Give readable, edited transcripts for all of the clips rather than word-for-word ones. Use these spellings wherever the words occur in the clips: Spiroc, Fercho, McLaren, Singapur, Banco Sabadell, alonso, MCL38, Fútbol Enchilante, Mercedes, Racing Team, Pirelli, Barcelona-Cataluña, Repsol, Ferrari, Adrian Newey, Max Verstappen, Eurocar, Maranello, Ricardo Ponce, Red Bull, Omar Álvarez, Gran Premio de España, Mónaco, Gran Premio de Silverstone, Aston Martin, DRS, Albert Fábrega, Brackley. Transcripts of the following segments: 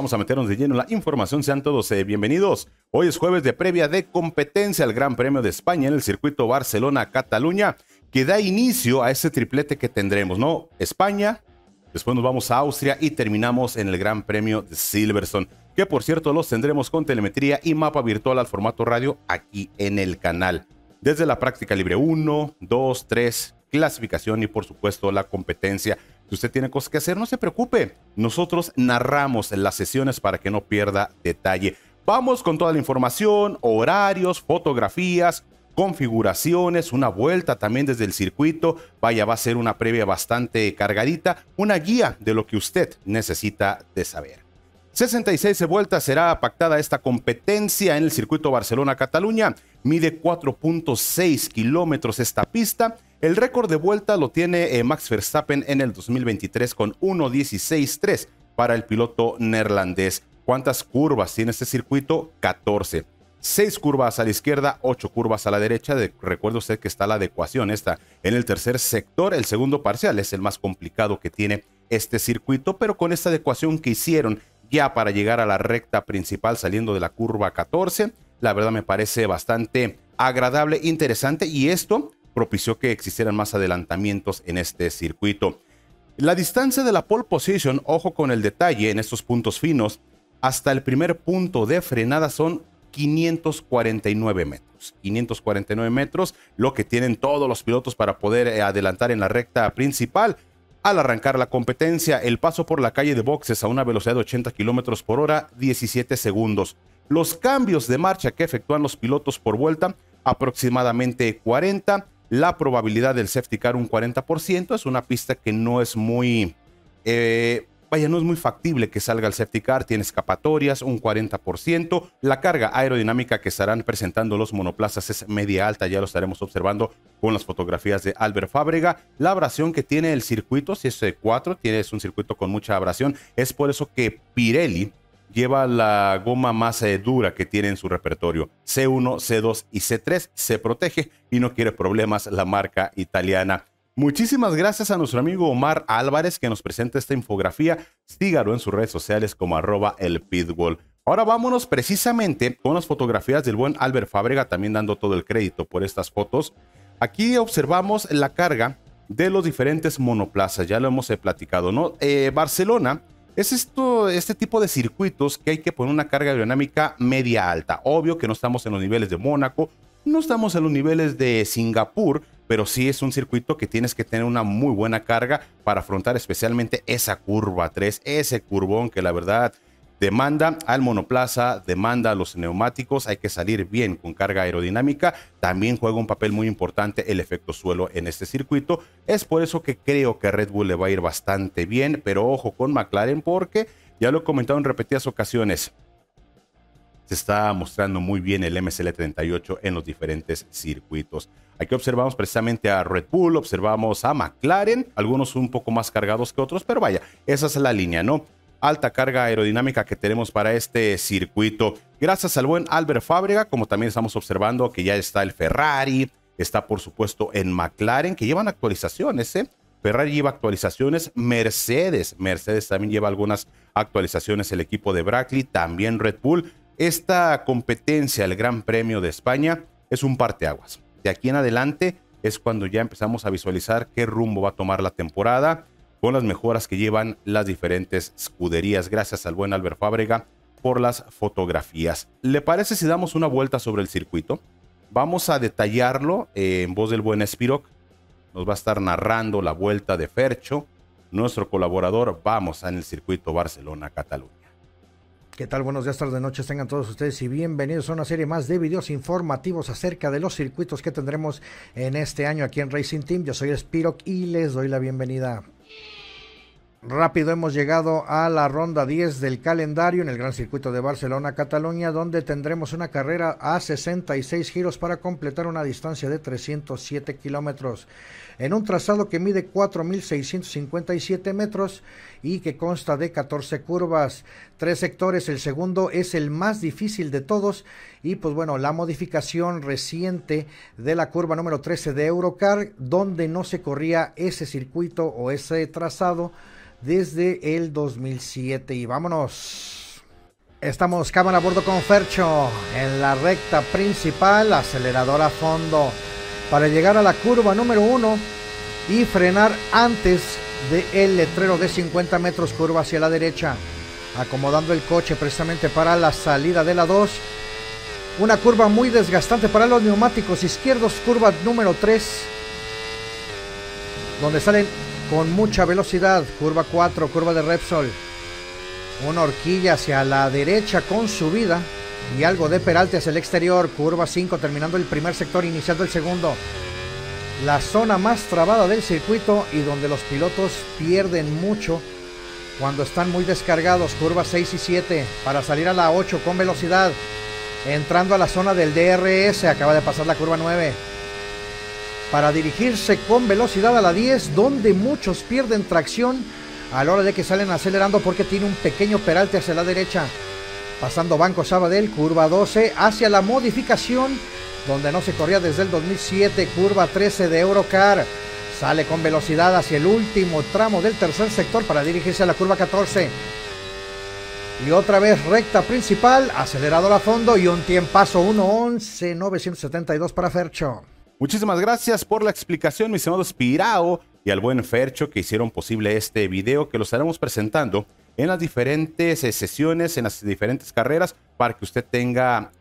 vamos a meternos de lleno en la información. Sean todos bienvenidos. Hoy es jueves de previa de competencia al Gran Premio de España en el circuito Barcelona-Cataluña, que da inicio a ese triplete que tendremos, ¿no? España, después nos vamos a Austria y terminamos en el Gran Premio de Silverstone, que por cierto los tendremos con telemetría y mapa virtual al formato radio aquí en el canal. Desde la práctica libre 1, 2, 3, clasificación y por supuesto la competencia. Si usted tiene cosas que hacer, no se preocupe. Nosotros narramos las sesiones para que no pierda detalle. Vamos con toda la información, horarios, fotografías, configuraciones, una vuelta también desde el circuito. Vaya, va a ser una previa bastante cargadita, una guía de lo que usted necesita de saber. 66 vueltas será pactada esta competencia en el circuito Barcelona-Cataluña. Mide 4.6 kilómetros esta pista. El récord de vuelta lo tiene Max Verstappen en el 2023 con 1.16.3 para el piloto neerlandés. ¿Cuántas curvas tiene este circuito? 14. 6 curvas a la izquierda, 8 curvas a la derecha. Recuerde usted que está la adecuación esta en el tercer sector. El segundo parcial es el más complicado que tiene este circuito, pero con esta adecuación que hicieron ya para llegar a la recta principal saliendo de la curva 14, la verdad me parece bastante agradable, interesante, y esto propició que existieran más adelantamientos en este circuito. La distancia de la pole position, ojo con el detalle en estos puntos finos, hasta el primer punto de frenada son 549 metros. 549 metros, lo que tienen todos los pilotos para poder adelantar en la recta principal. Al arrancar la competencia, el paso por la calle de boxes a una velocidad de 80 kilómetros por hora, 17 segundos. Los cambios de marcha que efectúan los pilotos por vuelta, aproximadamente 40. La probabilidad del safety car, un 40%. Es una pista que no es muy... no es muy factible que salga el safety car, tiene escapatorias, un 40%. La carga aerodinámica que estarán presentando los monoplazas es media alta, ya lo estaremos observando con las fotografías de Albert Fábrega. La abrasión que tiene el circuito, si es 4, es un circuito con mucha abrasión. Es por eso que Pirelli lleva la goma más dura que tiene en su repertorio. C1, C2 y C3 se protege y no quiere problemas la marca italiana. Muchísimas gracias a nuestro amigo Omar Álvarez que nos presenta esta infografía. Sígalo en sus redes sociales como @elpitbull. Ahora vámonos precisamente con las fotografías del buen Albert Fábrega, también dando todo el crédito por estas fotos. Aquí observamos la carga de los diferentes monoplazas, ya lo hemos platicado, ¿no? Barcelona es este tipo de circuitos que hay que poner una carga aerodinámica media alta. Obvio que no estamos en los niveles de Mónaco, no estamos en los niveles de Singapur, pero sí es un circuito que tienes que tener una muy buena carga para afrontar especialmente esa curva 3, ese curvón que la verdad demanda al monoplaza, demanda a los neumáticos, hay que salir bien con carga aerodinámica. También juega un papel muy importante el efecto suelo en este circuito. Es por eso que creo que a Red Bull le va a ir bastante bien, pero ojo con McLaren porque, ya lo he comentado en repetidas ocasiones, se está mostrando muy bien el MCL38 en los diferentes circuitos. Aquí observamos precisamente a Red Bull, observamos a McLaren, algunos un poco más cargados que otros, pero vaya, esa es la línea, ¿no? Alta carga aerodinámica que tenemos para este circuito. Gracias al buen Albert Fábrega, como también estamos observando que ya está el Ferrari, está por supuesto en McLaren, que llevan actualizaciones, ¿eh? Ferrari lleva actualizaciones, Mercedes también lleva algunas actualizaciones, el equipo de Brackley, también Red Bull. Esta competencia, el Gran Premio de España, es un parteaguas. De aquí en adelante es cuando ya empezamos a visualizar qué rumbo va a tomar la temporada con las mejoras que llevan las diferentes escuderías. Gracias al buen Albert Fábrega por las fotografías. ¿Le parece si damos una vuelta sobre el circuito? Vamos a detallarlo en voz del buen Spiroc. Nos va a estar narrando la vuelta de Fercho, nuestro colaborador. Vamos en el circuito Barcelona-Cataluña. ¿Qué tal? Buenos días, tardes, noches tengan todos ustedes y bienvenidos a una serie más de videos informativos acerca de los circuitos que tendremos en este año aquí en Racing Team. Yo soy Spiroc y les doy la bienvenida. Rápido hemos llegado a la ronda 10 del calendario en el gran circuito de Barcelona-Cataluña, donde tendremos una carrera a 66 giros para completar una distancia de 307 kilómetros. En un trazado que mide 4.657 metros y que consta de 14 curvas, 3 sectores. El segundo es el más difícil de todos y pues bueno, la modificación reciente de la curva número 13 de Eurocar, donde no se corría ese circuito o ese trazado desde el 2007. Y vámonos. Estamos cámara a bordo con Fercho en la recta principal, acelerador a fondo para llegar a la curva número 1 y frenar antes del letrero de 50 metros, curva hacia la derecha, acomodando el coche precisamente para la salida de la 2. Una curva muy desgastante para los neumáticos izquierdos, curva número 3, donde salen con mucha velocidad, curva 4, curva de Repsol. Una horquilla hacia la derecha con subida y algo de peralte hacia el exterior. Curva 5, terminando el primer sector, iniciando el segundo. La zona más trabada del circuito y donde los pilotos pierden mucho cuando están muy descargados. Curva 6 y 7 para salir a la 8 con velocidad. Entrando a la zona del DRS, acaba de pasar la curva 9. Para dirigirse con velocidad a la 10, donde muchos pierden tracción a la hora de que salen acelerando porque tiene un pequeño peralte hacia la derecha. Pasando Banco Sabadell, curva 12, hacia la modificación, donde no se corría desde el 2007, curva 13 de Eurocar. Sale con velocidad hacia el último tramo del tercer sector para dirigirse a la curva 14. Y otra vez recta principal, acelerador a fondo y un tiempazo 1:11.972 para Fercho. Muchísimas gracias por la explicación, mis amados Pirao, y al buen Fercho que hicieron posible este video, que lo estaremos presentando en las diferentes sesiones, en las diferentes carreras, para que usted tenga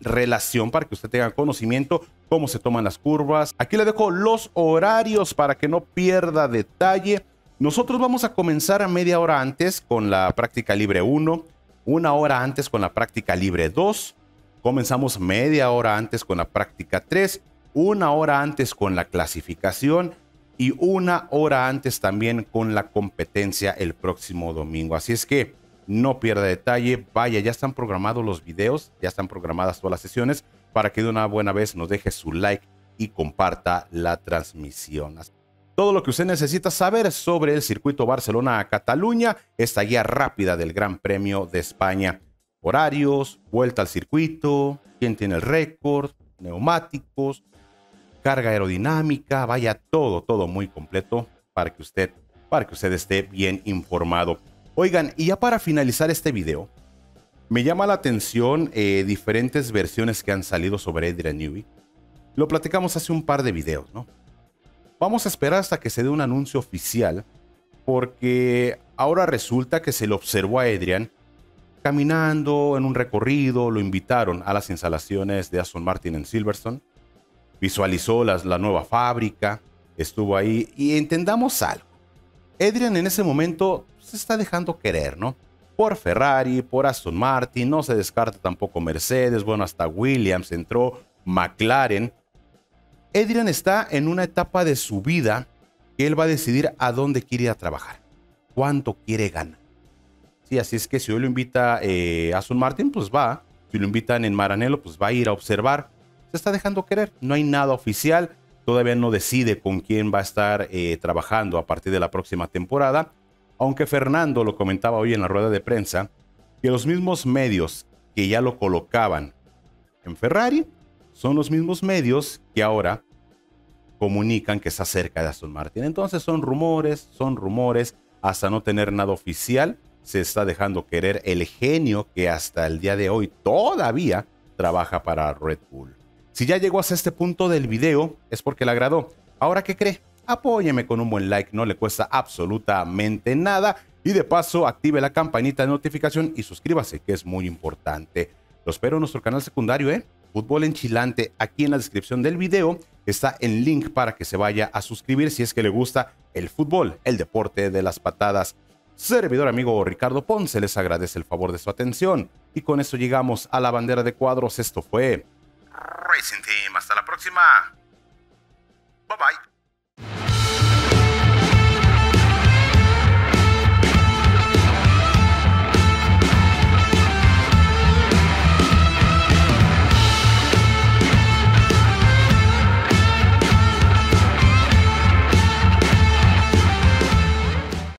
relación, para que usted tenga conocimiento cómo se toman las curvas. Aquí le dejo los horarios para que no pierda detalle. Nosotros vamos a comenzar a media hora antes con la práctica libre 1, una hora antes con la práctica libre 2, comenzamos media hora antes con la práctica 3, una hora antes con la clasificación y una hora antes también con la competencia el próximo domingo. Así es que no pierda detalle, vaya, ya están programados los videos, ya están programadas todas las sesiones, para que de una buena vez nos deje su like y comparta la transmisión. Todo lo que usted necesita saber sobre el circuito Barcelona-Cataluña, esta guía rápida del Gran Premio de España. Horarios, vuelta al circuito, quién tiene el récord, neumáticos, carga aerodinámica, vaya, todo, todo muy completo para que usted esté bien informado. Oigan, y ya para finalizar este video, me llama la atención diferentes versiones que han salido sobre Adrian Newey. Lo platicamos hace un par de videos, ¿no? Vamos a esperar hasta que se dé un anuncio oficial, porque ahora resulta que se le observó a Adrian caminando en un recorrido, lo invitaron a las instalaciones de Aston Martin en Silverstone. Visualizó la nueva fábrica, estuvo ahí y entendamos algo. Adrian en ese momento se está dejando querer, ¿no? Por Ferrari, por Aston Martin, no se descarta tampoco Mercedes, bueno, hasta Williams entró, McLaren. Adrian está en una etapa de su vida que él va a decidir a dónde quiere ir a trabajar, cuánto quiere ganar. Sí, así es que si hoy lo invita Aston Martin, pues va. Si lo invitan en Maranello, pues va a ir a observar. Se está dejando querer, no hay nada oficial, todavía no decide con quién va a estar trabajando a partir de la próxima temporada, aunque Fernando lo comentaba hoy en la rueda de prensa, que los mismos medios que ya lo colocaban en Ferrari, son los mismos medios que ahora comunican que está cerca de Aston Martin. Entonces son rumores, hasta no tener nada oficial, se está dejando querer el genio que hasta el día de hoy todavía trabaja para Red Bull. Si ya llegó hasta este punto del video, es porque le agradó. Ahora, ¿qué cree? Apóyeme con un buen like, no le cuesta absolutamente nada. Y de paso, active la campanita de notificación y suscríbase, que es muy importante. Lo espero en nuestro canal secundario, Fútbol Enchilante. Aquí en la descripción del video está el link para que se vaya a suscribir si es que le gusta el fútbol, el deporte de las patadas. Servidor amigo Ricardo Ponce les agradece el favor de su atención. Y con eso llegamos a la bandera de cuadros. Esto fue Racing Team, hasta la próxima. Bye bye.